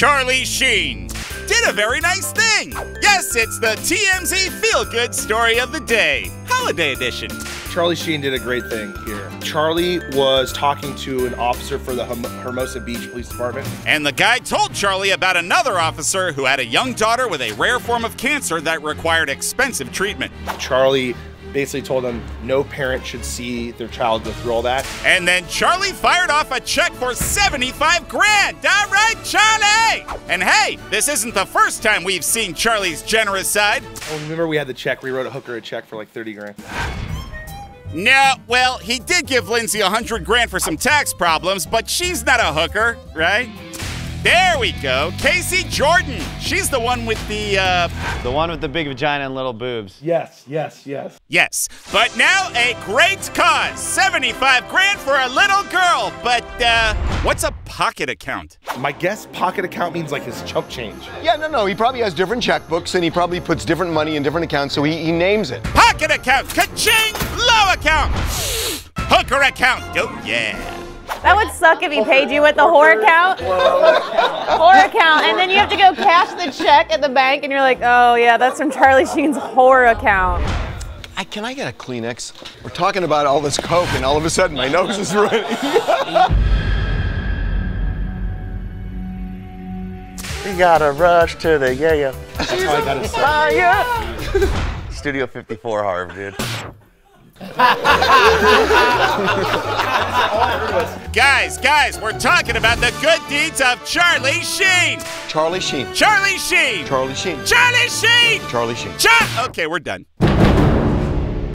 Charlie Sheen did a very nice thing. Yes, it's the TMZ feel-good story of the day, holiday edition. Charlie Sheen did a great thing here. Charlie was talking to an officer for the Hermosa Beach Police Department. And the guy told Charlie about another officer who had a young daughter with a rare form of cancer that required expensive treatment. Charlie basically told him no parent should see their child go through all that. And then Charlie fired off a check for 75 grand. All right, Charlie! And hey, this isn't the first time we've seen Charlie's generous side. Oh, remember we had the check. We wrote a hooker a check for like 30 grand. No, well, he did give Lindsay 100 grand for some tax problems, but she's not a hooker, right? There we go, Kacey Jordan. She's the one with the one with the big vagina and little boobs. Yes, yes, yes. Yes, but now a great cause. 75 grand for a little girl, but what's a pocket account? My guess, pocket account means like his chump change. Yeah, no, he probably has different checkbooks and he probably puts different money in different accounts, so he names it. Pocket account, ka-ching! Low account, hooker account, oh yeah. That would suck if he paid you with the whore account. Whore account, and then you have to go cash the check at the bank and you're like, oh yeah, that's from Charlie Sheen's whore account. Can I get a Kleenex? We're talking about all this coke and all of a sudden my nose is running. We gotta rush to the yeah. That's how I gotta say. Yeah. Studio 54 Harv, dude. Guys, we're talking about the good deeds of Charlie Sheen. Charlie Sheen. Charlie Sheen. Charlie Sheen. Charlie Sheen. Charlie Sheen. Okay, we're done.